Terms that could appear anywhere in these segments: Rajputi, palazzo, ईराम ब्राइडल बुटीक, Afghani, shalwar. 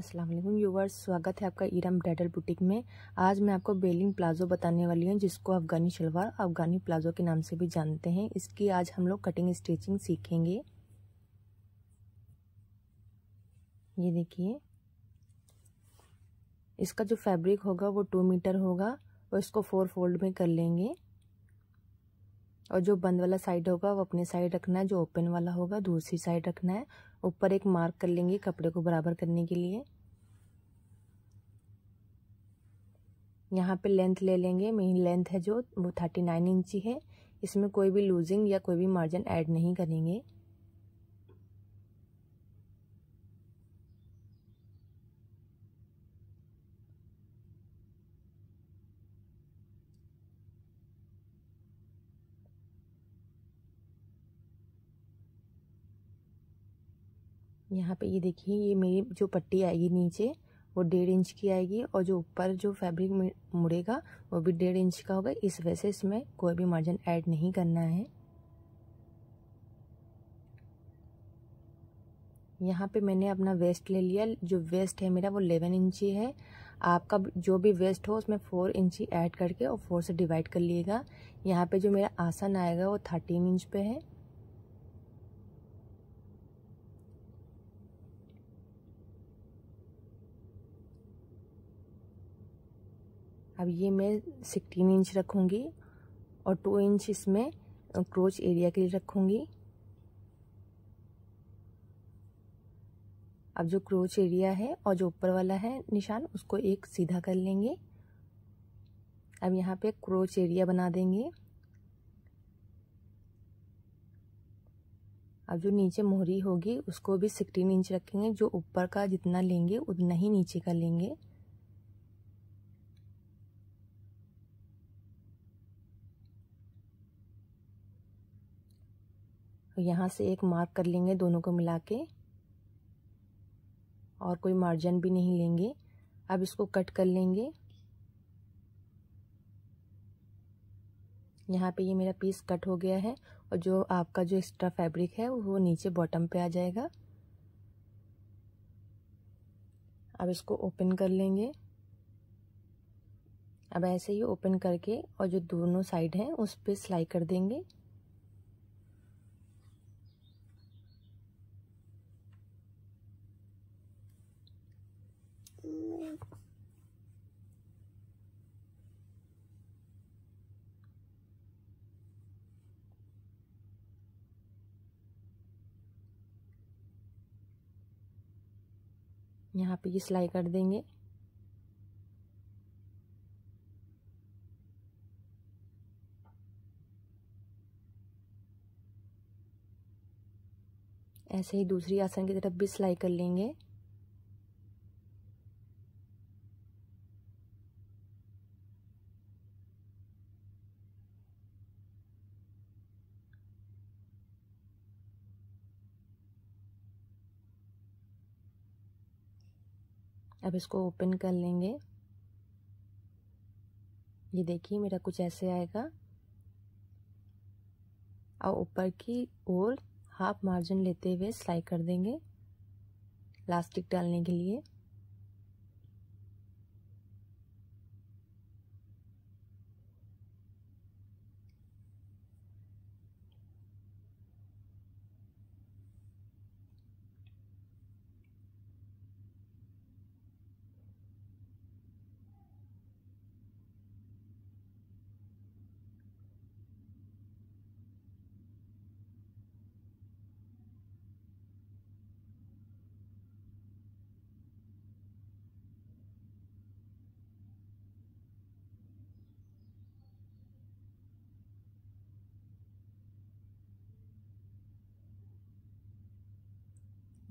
अस्सलाम वालेकुम व्यूवर्स, स्वागत है आपका ईराम ब्राइडल बुटीक में। आज मैं आपको बेलिंग प्लाजो बताने वाली हूँ, जिसको अफ़गानी शलवार, अफ़गानी प्लाजो के नाम से भी जानते हैं। इसकी आज हम लोग कटिंग स्टिचिंग सीखेंगे। ये देखिए, इसका जो फैब्रिक होगा वो 2 मीटर होगा और इसको 4 फोल्ड में कर लेंगे। और जो बंद वाला साइड होगा वो अपने साइड रखना है, जो ओपन वाला होगा दूसरी साइड रखना है। ऊपर एक मार्क कर लेंगे कपड़े को बराबर करने के लिए। यहाँ पे लेंथ ले लेंगे, मेन लेंथ है जो वो 39 इंची है। इसमें कोई भी लूजिंग या कोई भी मार्जिन ऐड नहीं करेंगे। यहाँ पे ये देखिए, ये मेरी जो पट्टी आएगी नीचे वो 1.5 इंच की आएगी और जो ऊपर जो फैब्रिक मुड़ेगा वो भी 1.5 इंच का होगा। इस वजह से इसमें कोई भी मार्जिन ऐड नहीं करना है। यहाँ पे मैंने अपना वेस्ट ले लिया, जो वेस्ट है मेरा वो 11 इंची है। आपका जो भी वेस्ट हो उसमें 4 इंची ऐड करके और 4 से डिवाइड कर लीजिएगा। यहाँ पे जो मेरा आसन आएगा वो 13 इंच पे है। अब ये मैं 16 इंच रखूँगी और 2 इंच इसमें क्रोच एरिया के लिए रखूँगी। अब जो क्रोच एरिया है और जो ऊपर वाला है निशान, उसको एक सीधा कर लेंगे। अब यहाँ पे क्रोच एरिया बना देंगे। अब जो नीचे मोहरी होगी उसको भी 16 इंच रखेंगे। जो ऊपर का जितना लेंगे उतना ही नीचे का लेंगे। यहाँ से एक मार्क कर लेंगे दोनों को मिला के और कोई मार्जिन भी नहीं लेंगे। अब इसको कट कर लेंगे। यहाँ पे ये मेरा पीस कट हो गया है और जो आपका जो एक्स्ट्रा फैब्रिक है वो नीचे बॉटम पे आ जाएगा। अब इसको ओपन कर लेंगे। अब ऐसे ही ओपन करके और जो दोनों साइड हैं उस पे सिलाई कर देंगे। यहाँ पे ये सिलाई कर देंगे। ऐसे ही दूसरी आसन की तरफ भी सिलाई कर लेंगे। अब इसको ओपन कर लेंगे। ये देखिए, मेरा कुछ ऐसे आएगा और ऊपर की ओर हाफ मार्जिन लेते हुए सिलाई कर देंगे इलास्टिक डालने के लिए।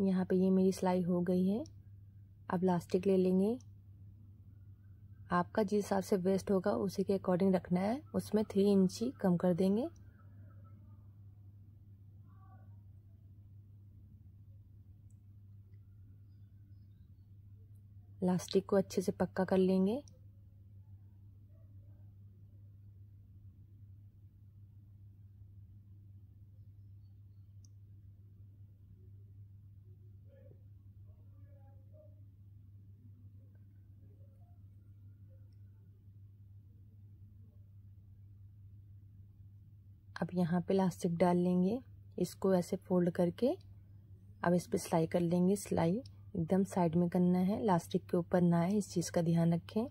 यहाँ पे ये मेरी सिलाई हो गई है। अब इलास्टिक ले लेंगे। आपका जिस हिसाब से वेस्ट होगा उसी के अकॉर्डिंग रखना है। उसमें 3 इंची कम कर देंगे। इलास्टिक को अच्छे से पक्का कर लेंगे। अब यहाँ पे इलास्टिक डाल लेंगे, इसको ऐसे फोल्ड करके अब इस पे सिलाई कर लेंगे। सिलाई एकदम साइड में करना है, इलास्टिक के ऊपर ना है, इस चीज़ का ध्यान रखें।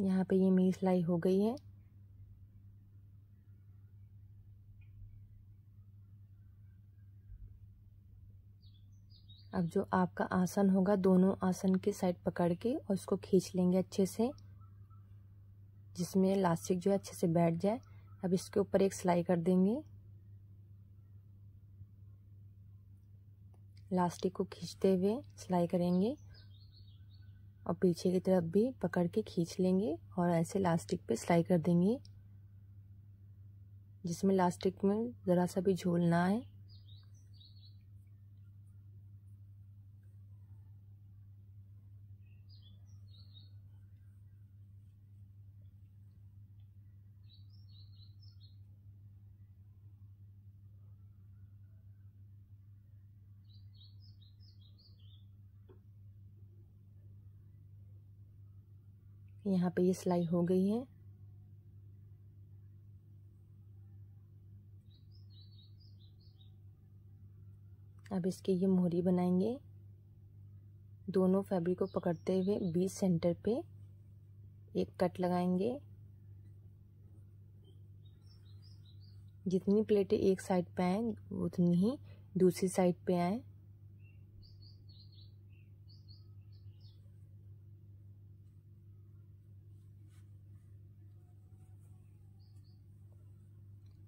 यहाँ पे ये मेरी सिलाई हो गई है। अब जो आपका आसन होगा, दोनों आसन के साइड पकड़ के और उसको खींच लेंगे अच्छे से, जिसमें इलास्टिक जो है अच्छे से बैठ जाए। अब इसके ऊपर एक सिलाई कर देंगे, इलास्टिक को खींचते हुए सिलाई करेंगे और पीछे की तरफ भी पकड़ के खींच लेंगे और ऐसे इलास्टिक पे सिलाई कर देंगे, जिसमें इलास्टिक में ज़रा सा भी झोल ना आए। यहाँ पे ये सिलाई हो गई है। अब इसकी ये मोहरी बनाएंगे, दोनों फैब्रिक को पकड़ते हुए बीच सेंटर पे एक कट लगाएंगे। जितनी प्लेटें एक साइड पे आए उतनी ही दूसरी साइड पे आए।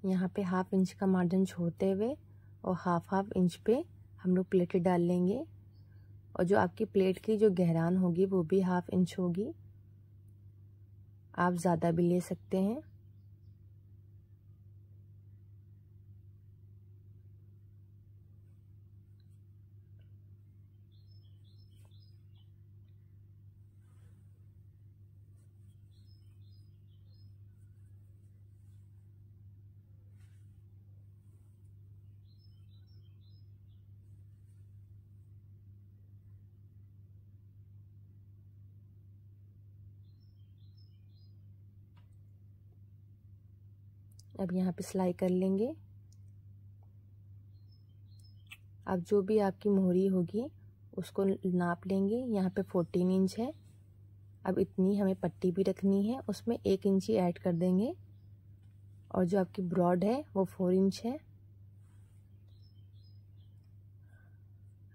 यहाँ पे हाफ इंच का मार्जिन छोड़ते हुए और हाफ इंच पे हम लोग प्लेटें डाल लेंगे, और जो आपकी प्लेट की जो गहराई होगी वो भी हाफ इंच होगी, आप ज़्यादा भी ले सकते हैं। अब यहाँ पे सिलाई कर लेंगे। अब जो भी आपकी मोहरी होगी उसको नाप लेंगे। यहाँ पे 14 इंच है। अब इतनी हमें पट्टी भी रखनी है, उसमें 1 इंच ही ऐड कर देंगे, और जो आपकी ब्रॉड है वो 4 इंच है।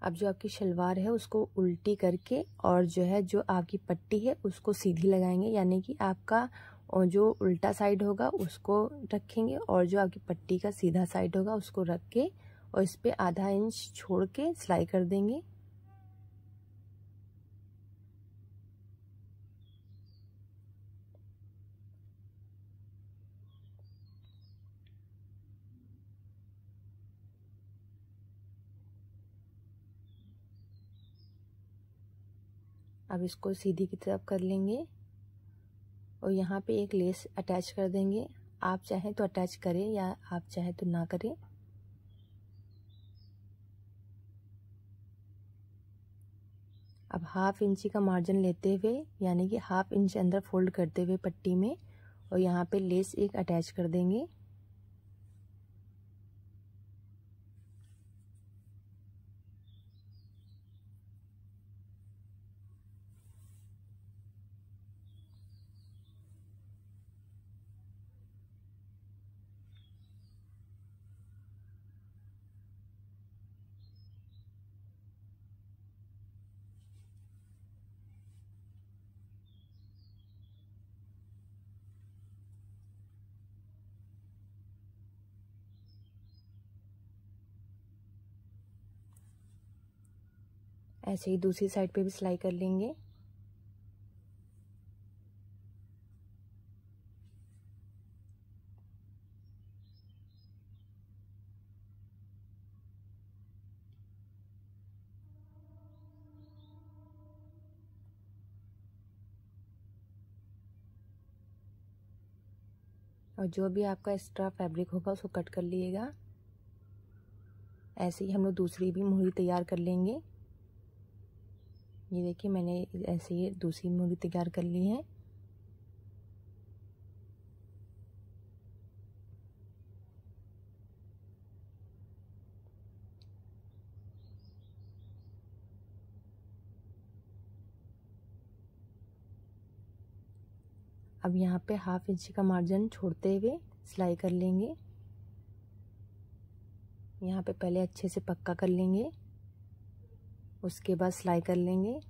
अब जो आपकी शलवार है उसको उल्टी करके और जो है जो आपकी पट्टी है उसको सीधी लगाएंगे, यानी कि आपका और जो उल्टा साइड होगा उसको रखेंगे और जो आपकी पट्टी का सीधा साइड होगा उसको रख के और इस पे आधा इंच छोड़ के सिलाई कर देंगे। अब इसको सीधी की तरफ कर लेंगे और यहाँ पे एक लेस अटैच कर देंगे। आप चाहें तो अटैच करें या आप चाहें तो ना करें। अब हाफ इंची का मार्जिन लेते हुए, यानी कि हाफ इंच अंदर फोल्ड करते हुए पट्टी में, और यहाँ पे लेस एक अटैच कर देंगे। ऐसे ही दूसरी साइड पे भी सिलाई कर लेंगे। और जो भी आपका एक्स्ट्रा फैब्रिक होगा उसको कट कर लीजिएगा। ऐसे ही हम लोग दूसरी भी मोहरी तैयार कर लेंगे। ये देखिए मैंने ऐसे ही दूसरी मोहरी तैयार कर ली है। अब यहाँ पे 1/2 इंच का मार्जिन छोड़ते हुए सिलाई कर लेंगे। यहाँ पे पहले अच्छे से पक्का कर लेंगे, उसके बाद सिलाई कर लेंगे।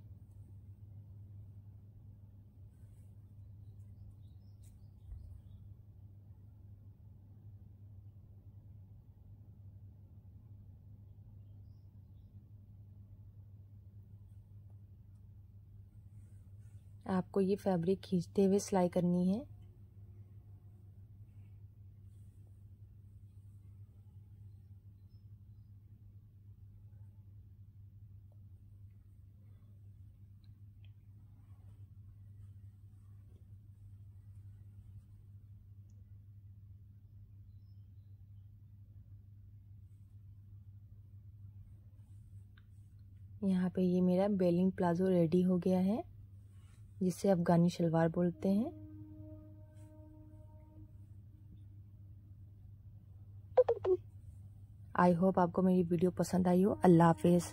आपको ये फैब्रिक खींचते हुए सिलाई करनी है। यहाँ पे ये मेरा बेलिंग प्लाजो रेडी हो गया है, जिसे अफगानी शलवार बोलते हैं। आई होप आपको मेरी वीडियो पसंद आई हो। अल्लाह हाफिज़।